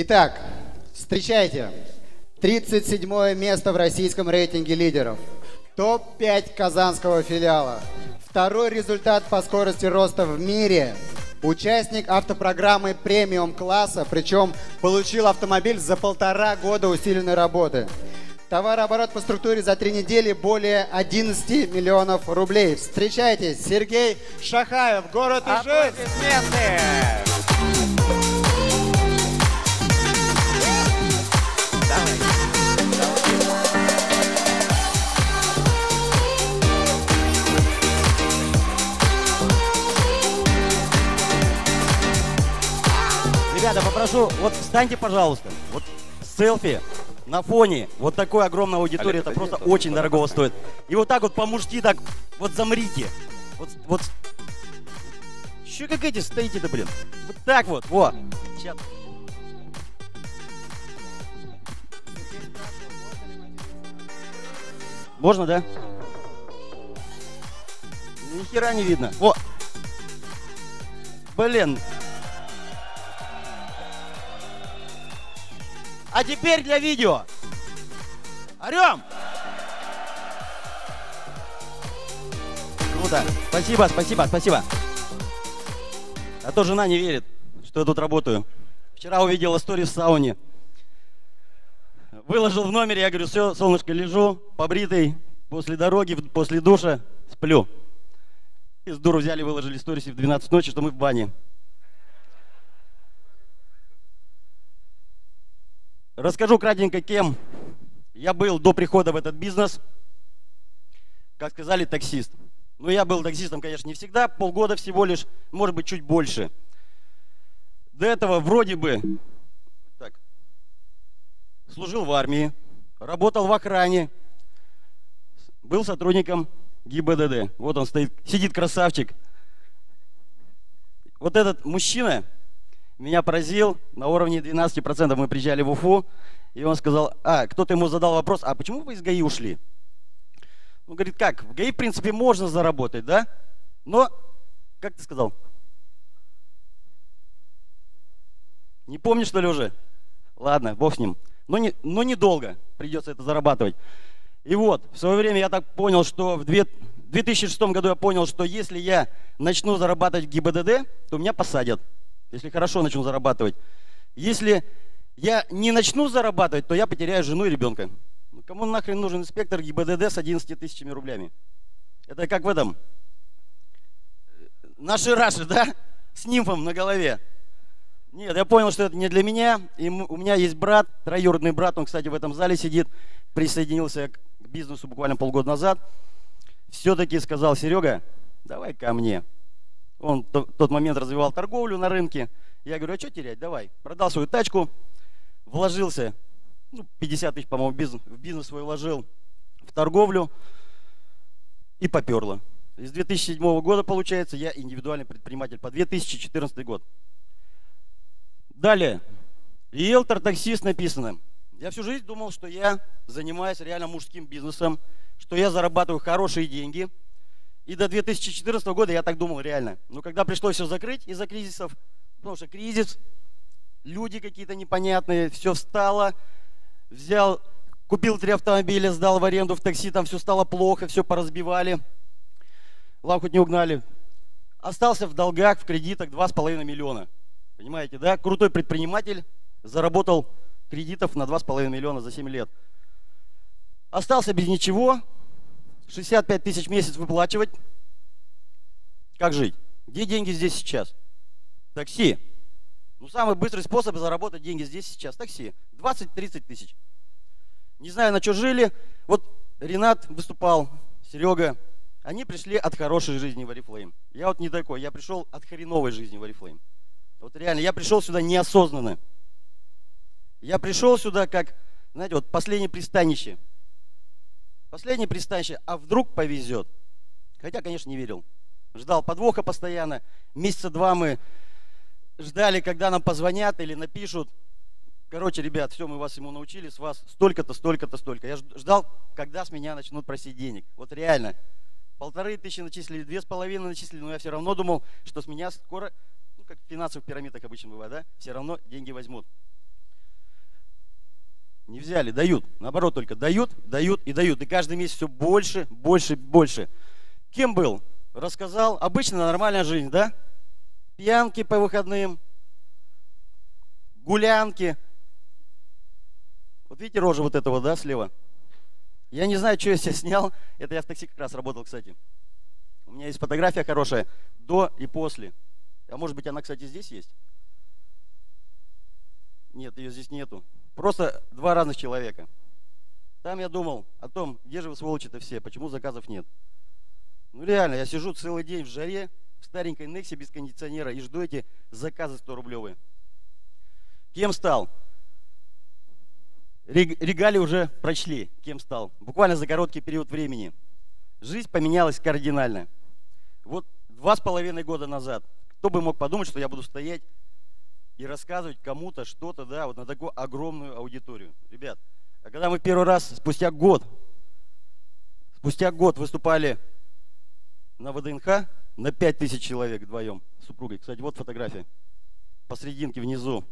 Итак, встречайте. 37 место в российском рейтинге лидеров. Топ-5 казанского филиала. Второй результат по скорости роста в мире. Участник автопрограммы премиум класса, причем получил автомобиль за 1,5 года усиленной работы. Товарооборот по структуре за 3 недели более 11 миллионов рублей. Встречайте, Сергей Шахаев, город Ижи. Аплодисменты! Ребята, попрошу, вот встаньте, пожалуйста, вот селфи на фоне вот такой огромной аудитории, это просто очень дорого стоит. И вот так вот по-мужски так вот замрите. Вот. Еще как эти стоите-то, блин. Вот так вот, вот. Сейчас. Можно, да? Ни хера не видно. Во. Блин. А теперь для видео. Орем! Круто. Спасибо, спасибо, спасибо. А то жена не верит, что я тут работаю. Вчера увидел историю в сауне. Выложил в номере, я говорю, все, солнышко, лежу, побритый, после дороги, после душа, сплю. И с дуру взяли, выложили историю в 12 ночи, что мы в бане. Расскажу кратенько, кем я был до прихода в этот бизнес. Как сказали, таксист. Но я был таксистом, конечно, не всегда. Полгода всего лишь, может быть, чуть больше. До этого вроде бы так, служил в армии, работал в охране, был сотрудником ГИБДД. Вот он стоит, сидит красавчик. Вот этот мужчина меня поразил, на уровне 12% мы приезжали в Уфу, и он сказал, кто-то ему задал вопрос, а почему вы из ГАИ ушли? Он говорит, как, в ГАИ, в принципе, можно заработать, да? Но, как ты сказал? Не помнишь, что ли, уже? Ладно, бог с ним. Но недолго придется это зарабатывать. И вот, в свое время я так понял, что в 2006 году я понял, что если я начну зарабатывать в ГИБДД, то меня посадят. Если хорошо начну зарабатывать. Если я не начну зарабатывать, то я потеряю жену и ребенка. Кому нахрен нужен инспектор ГИБДД с 11 000 рублями? Это как в этом. Наши раши, да? С нимфом на голове. Нет, я понял, что это не для меня. И у меня есть брат, троюродный брат. Он, кстати, в этом зале сидит. Присоединился к бизнесу буквально полгода назад. Все-таки сказал, Серега, давай ко мне. Он в тот момент развивал торговлю на рынке. Я говорю, а что терять, давай. Продал свою тачку, вложился, 50 000, по-моему, в бизнес свой вложил, в торговлю и поперло. С 2007 года, получается, я индивидуальный предприниматель по 2014 год. Далее. Риэлтор, таксист написано. Я всю жизнь думал, что я занимаюсь реально мужским бизнесом, что я зарабатываю хорошие деньги. И до 2014 года я так думал, реально. Но когда пришлось все закрыть из-за кризисов, потому что кризис, люди какие-то непонятные, все встало, взял, купил 3 автомобиля, сдал в аренду в такси, там все стало плохо, все поразбивали, лавку хоть не угнали. Остался в долгах, в кредитах 2,5 миллиона. Понимаете, да? Крутой предприниматель заработал кредитов на 2,5 миллиона за 7 лет. Остался без ничего. 65 000 в месяц выплачивать. Как жить? Где деньги здесь сейчас? Такси. Ну, самый быстрый способ заработать деньги здесь сейчас. Такси. 20-30 000. Не знаю, на что жили. Вот Ренат выступал, Серега. Они пришли от хорошей жизни в Орифлэйм. Я вот не такой. Я пришел от хреновой жизни в Орифлэйм. Вот реально, я пришел сюда неосознанно. Я пришел сюда как, знаете, вот последнее пристанище. Последнее пристанище, а вдруг повезет. Хотя, конечно, не верил. Ждал подвоха постоянно. Месяца два мы ждали, когда нам позвонят или напишут. Короче, ребят, все, мы вас ему научили, с вас столько-то, столько-то, столько. Я ждал, когда с меня начнут просить денег. Вот реально. 1500 начислили, 2500 начислили, но я все равно думал, что с меня скоро, ну, как в финансовых пирамидах обычно бывает, да, все равно деньги возьмут. Не взяли, дают. Наоборот, только дают, дают и дают. И каждый месяц все больше, больше, больше. Кем был? Рассказал. Обычно нормальная жизнь, да? Пьянки по выходным, гулянки. Вот видите рожу вот этого, да, слева? Я не знаю, что я себе снял. Это я в такси как раз работал, кстати. У меня есть фотография хорошая. До и после. А может быть, она, кстати, здесь есть? Нет, ее здесь нету. Просто два разных человека. Там я думал о том, где же вы, сволочи-то, все, почему заказов нет. Ну реально, я сижу целый день в жаре, в старенькой Nexia без кондиционера и жду эти заказы 100-рублевые. Кем стал? Регалии уже прочли, кем стал. Буквально за короткий период времени. Жизнь поменялась кардинально. Вот 2,5 года назад. Кто бы мог подумать, что я буду стоять и рассказывать кому-то что-то, да, вот на такую огромную аудиторию. Ребят, а когда мы первый раз спустя год выступали на ВДНХ на 5000 человек вдвоем с супругой. Кстати, вот фотография. Посрединке внизу.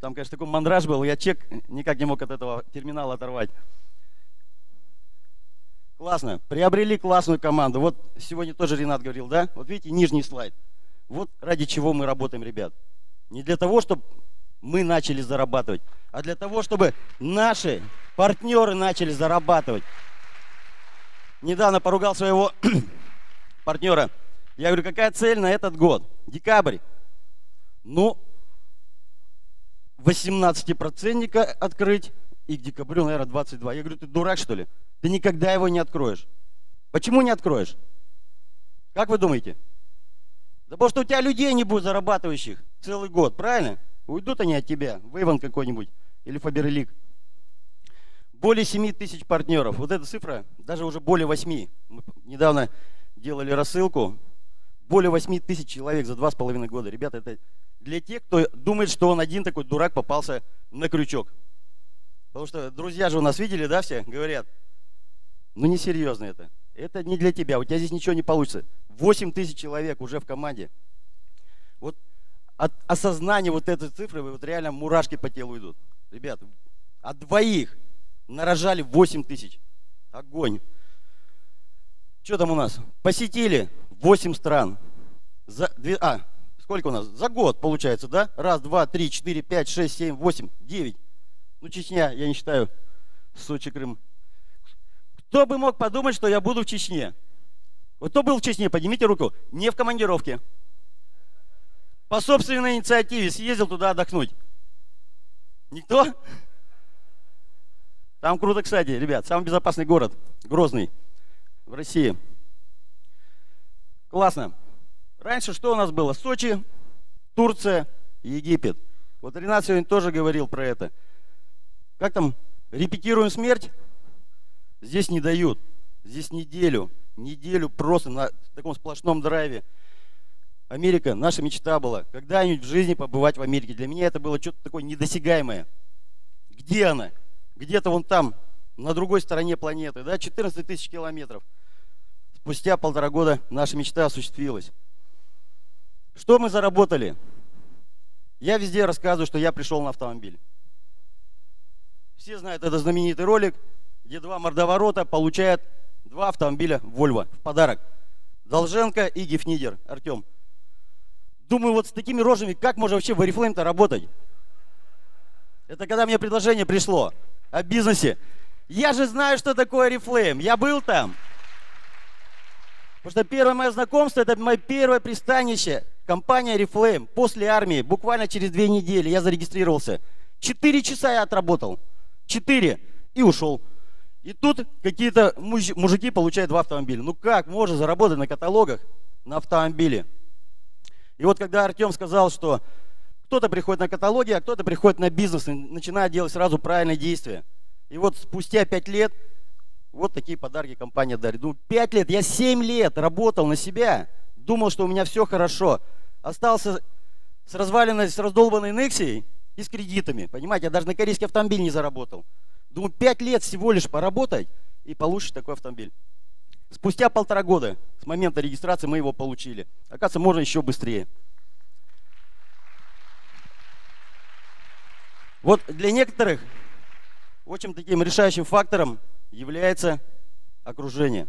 Там, конечно, такой мандраж был, я чек никак не мог от этого терминала оторвать. Классно. Приобрели классную команду. Вот сегодня тоже Ренат говорил, да? Вот видите, нижний слайд. Вот ради чего мы работаем, ребят. Не для того, чтобы мы начали зарабатывать, а для того, чтобы наши партнеры начали зарабатывать. Недавно поругал своего партнера. Я говорю, какая цель на этот год? Декабрь. Ну, 18-процентника открыть, и к декабрю, наверное, 22. Я говорю, ты дурак, что ли? Ты никогда его не откроешь. Почему не откроешь? Как вы думаете? Да потому что у тебя людей не будет зарабатывающих целый год, правильно? Уйдут они от тебя, Вейван какой-нибудь или Фаберлик. Более 7000 партнеров. Вот эта цифра, даже уже более 8. Мы недавно делали рассылку. Более 8000 человек за 2,5 года. Ребята, это для тех, кто думает, что он один такой дурак попался на крючок. Потому что друзья же у нас видели, да, все? Говорят, ну несерьезно это. Это не для тебя, у тебя здесь ничего не получится. 8000 человек уже в команде. Вот от осознания вот этой цифры вот реально мурашки по телу идут. Ребят, от двоих нарожали 8000. Огонь. Что там у нас? Посетили 8 стран. Сколько у нас? За год получается, да? Раз, два, три, четыре, пять, шесть, семь, восемь, 9. Ну, Чечня, я не считаю. Сочи, Крым. Кто бы мог подумать, что я буду в Чечне? Вот кто был в Чечне, поднимите руку. Не в командировке. По собственной инициативе съездил туда отдохнуть. Никто? Там круто, кстати, ребят. Самый безопасный город. Грозный. В России. Классно. Раньше что у нас было? Сочи, Турция, Египет. Вот Ренат сегодня тоже говорил про это. Как там? Репетируем смерть? Здесь не дают. Здесь неделю. Неделю просто на таком сплошном драйве. Америка, наша мечта была. Когда-нибудь в жизни побывать в Америке. Для меня это было что-то такое недосягаемое. Где она? Где-то вон там, на другой стороне планеты. Да? 14 тысяч километров. Спустя 1,5 года наша мечта осуществилась. Что мы заработали? Я везде рассказываю, что я пришел на автомобиль. Все знают этот знаменитый ролик, где два мордоворота получают 2 автомобиля Вольво в подарок. Долженко и Гифнидер, Артем. Думаю, вот с такими рожами, как можно вообще в Орифлэйм-то работать? Это когда мне предложение пришло о бизнесе. Я же знаю, что такое Орифлэйм, я был там. Потому что первое мое знакомство, это мое первое пристанище. Компания Орифлэйм. После армии, буквально через 2 недели я зарегистрировался. 4 часа я отработал. 4 и ушел. И тут какие-то мужики получают 2 автомобиля. Ну как можно заработать на каталогах на автомобиле? И вот когда Артем сказал, что кто-то приходит на каталоги, а кто-то приходит на бизнес и начинает делать сразу правильные действия. И вот спустя 5 лет вот такие подарки компания дарит. Ну, 5 лет, я 7 лет работал на себя, думал, что у меня все хорошо. Остался с разваленной, с раздолбанной Nexia и с кредитами. Понимаете, я даже на корейский автомобиль не заработал. Думаю, 5 лет всего лишь поработать и получишь такой автомобиль. Спустя 1,5 года с момента регистрации мы его получили. Оказывается, можно еще быстрее. Вот для некоторых Очень таким решающим фактором является окружение.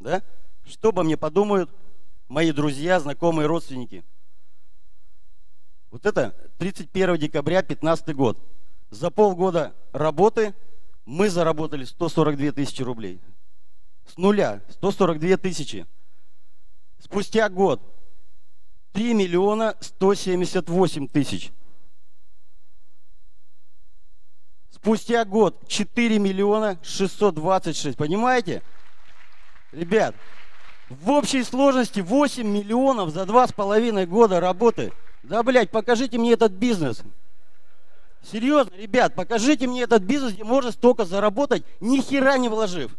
Да? Что обо мне подумают мои друзья, знакомые, родственники? Вот это 31 декабря 2015 год. За полгода работы мы заработали 142 тысячи рублей. С нуля 142 тысячи. Спустя год 3 миллиона 178 тысяч. Спустя год 4 миллиона 626. Понимаете? Ребят, в общей сложности 8 миллионов за 2,5 года работы. Да, блядь, покажите мне этот бизнес. Серьезно, ребят, покажите мне этот бизнес, где можно столько заработать, ни хера не вложив.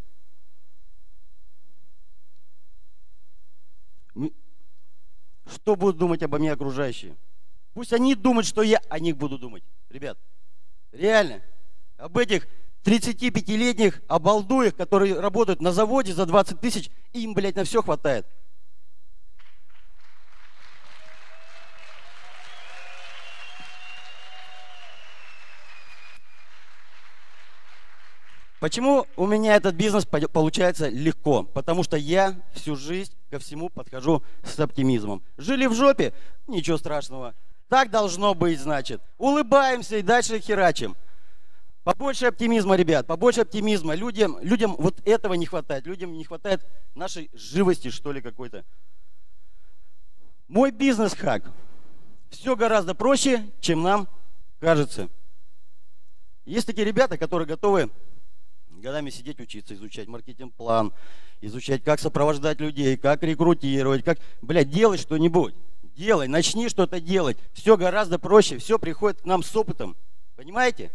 Что будут думать обо мне окружающие? Пусть они думают, что я о них буду думать. Ребят, реально. Об этих 35-летних обалдуях, которые работают на заводе за 20 тысяч, им, блядь, на все хватает. Почему у меня этот бизнес получается легко? Потому что я всю жизнь ко всему подхожу с оптимизмом. Жили в жопе? Ничего страшного. Так должно быть, значит. Улыбаемся и дальше херачим. Побольше оптимизма, ребят, побольше оптимизма. Людям вот этого не хватает. Людям не хватает нашей живости, что ли, какой-то. Мой бизнес-хак. Все гораздо проще, чем нам кажется. Есть такие ребята, которые готовы годами сидеть, учиться, изучать маркетинг-план, изучать, как сопровождать людей, как рекрутировать, как, блядь, делай что-нибудь. Делай, начни что-то делать. Все гораздо проще, все приходит к нам с опытом. Понимаете?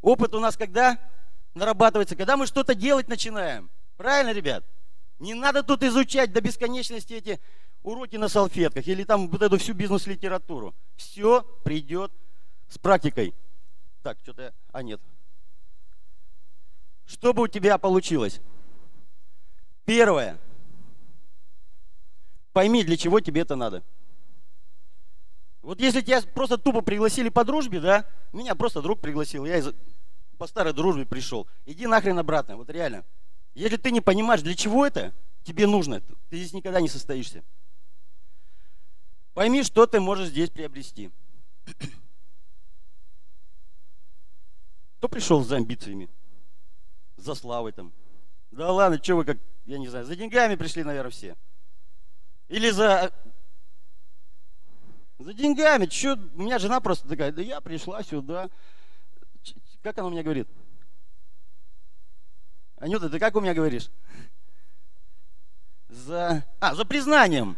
Опыт у нас когда нарабатывается? Когда мы что-то делать начинаем. Правильно, ребят? Не надо тут изучать до бесконечности эти уроки на салфетках или там вот эту всю бизнес-литературу. Все придет с практикой. Так, что-то... А, нет. Что бы у тебя получилось? Первое. Пойми, для чего тебе это надо. Вот если тебя просто тупо пригласили по дружбе, да? Меня просто друг пригласил, я по старой дружбе пришел. Иди нахрен обратно, вот реально. Если ты не понимаешь, для чего это тебе нужно, ты здесь никогда не состоишься. Пойми, что ты можешь здесь приобрести. Кто пришел за амбициями? За славой там. Да ладно, что вы как, я не знаю, за деньгами пришли, наверное, все. Или за деньгами. Че, у меня жена просто такая, да я пришла сюда. Как она у меня говорит? Анюта, ты как у меня говоришь? За признанием.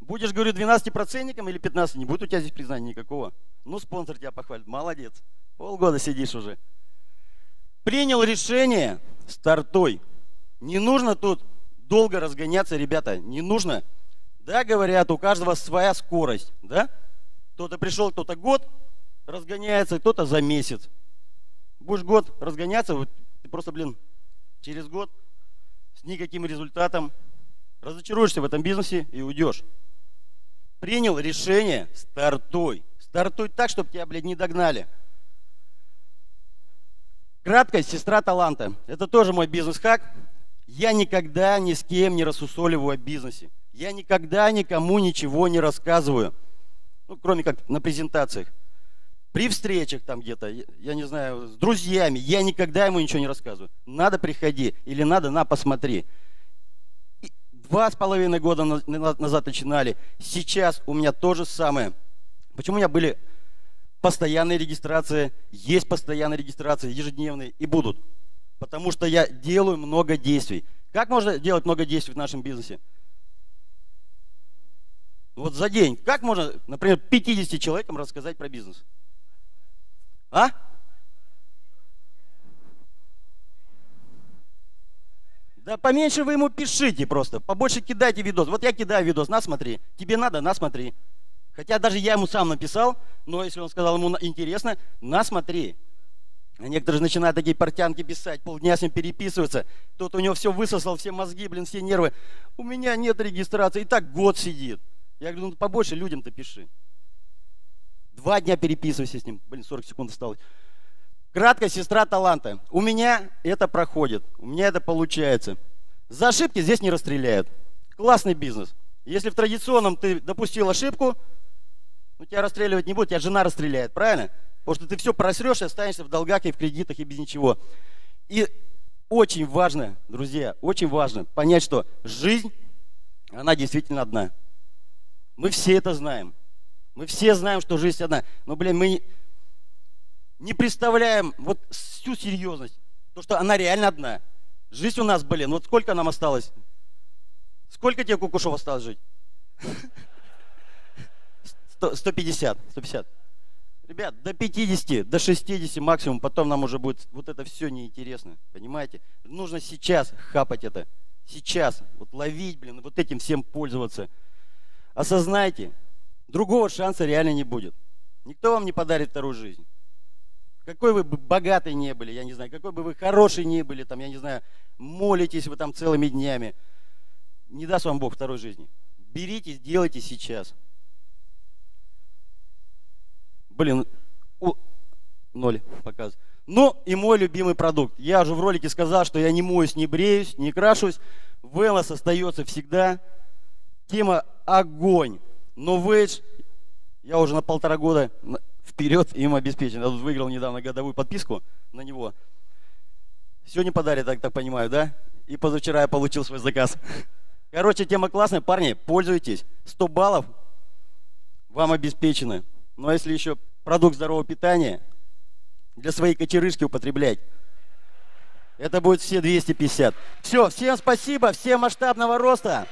Будешь, говорю, 12-процентником или 15, не будет у тебя здесь признания никакого. Ну, спонсор тебя похвалит, молодец. Полгода сидишь уже. Принял решение, стартуй. Не нужно тут долго разгоняться, ребята, не нужно. Да, говорят, у каждого своя скорость, да? Кто-то пришел, кто-то год разгоняется, кто-то за месяц. Будешь год разгоняться, вот, ты просто, блин, через год с никаким результатом разочаруешься в этом бизнесе и уйдешь. Принял решение, стартуй. Стартуй так, чтобы тебя, блядь, не догнали. Краткость — сестра таланта. Это тоже мой бизнес-хак. Я никогда ни с кем не рассусоливаю о бизнесе. Я никогда никому ничего не рассказываю. Ну, кроме как на презентациях. При встречах там где-то, я не знаю, с друзьями, я никогда ему ничего не рассказываю. Надо, приходи. Или надо, на, посмотри. 2,5 года назад начинали. Сейчас у меня то же самое. Почему у меня были... Постоянная регистрация, есть постоянная регистрация, ежедневные и будут. Потому что я делаю много действий. Как можно делать много действий в нашем бизнесе? Вот за день. Как можно, например, 50 человекам рассказать про бизнес? А? Да поменьше вы ему пишите просто, побольше кидайте видос. Вот я кидаю видос, на, смотри. Тебе надо, на, смотри. Хотя даже я ему сам написал, но если он сказал ему интересно, на, смотри. А некоторые же начинают такие портянки писать, полдня с ним переписываться. Кто-то у него все высосал, все мозги, блин, все нервы. У меня нет регистрации, и так год сидит. Я говорю, ну побольше людям-то пиши. 2 дня переписывайся с ним. Блин, 40 секунд осталось. Кратко, сестра таланта. У меня это проходит, у меня это получается. За ошибки здесь не расстреляют. Классный бизнес. Если в традиционном ты допустил ошибку, ну, тебя расстреливать не будет, тебя жена расстреляет, правильно? Потому что ты все просрешь и останешься в долгах и в кредитах и без ничего. И очень важно, друзья, очень важно понять, что жизнь, она действительно одна. Мы все это знаем. Мы все знаем, что жизнь одна. Но, блин, мы не представляем вот всю серьезность, то, что она реально одна. Жизнь у нас, блин, вот сколько нам осталось? Сколько тебе, Кукушев, осталось жить? 150. Ребят, до 50, до 60 максимум, потом нам уже будет вот это все неинтересно, понимаете? Нужно сейчас хапать это, сейчас, вот ловить, блин, вот этим всем пользоваться. Осознайте, другого шанса реально не будет. Никто вам не подарит вторую жизнь. Какой вы богатый не были, я не знаю, какой бы вы хороший не были, там, я не знаю, молитесь вы там целыми днями. Не даст вам Бог второй жизни. Берите, делайте сейчас. Блин, ноль показывает. Ну и мой любимый продукт. Я уже в ролике сказал, что я не моюсь, не бреюсь, не крашусь. Wellness остается всегда. Тема огонь. Но Вейдж, я уже на 1,5 года вперед им обеспечен. Я тут выиграл недавно годовую подписку на него. Сегодня подарят, так понимаю, да? И позавчера я получил свой заказ. Короче, тема классная. Парни, пользуйтесь. 100 баллов вам обеспечены. Ну а если еще продукт здорового питания, для своей кочерышки употреблять, это будет все 250. Все, всем спасибо, всем масштабного роста.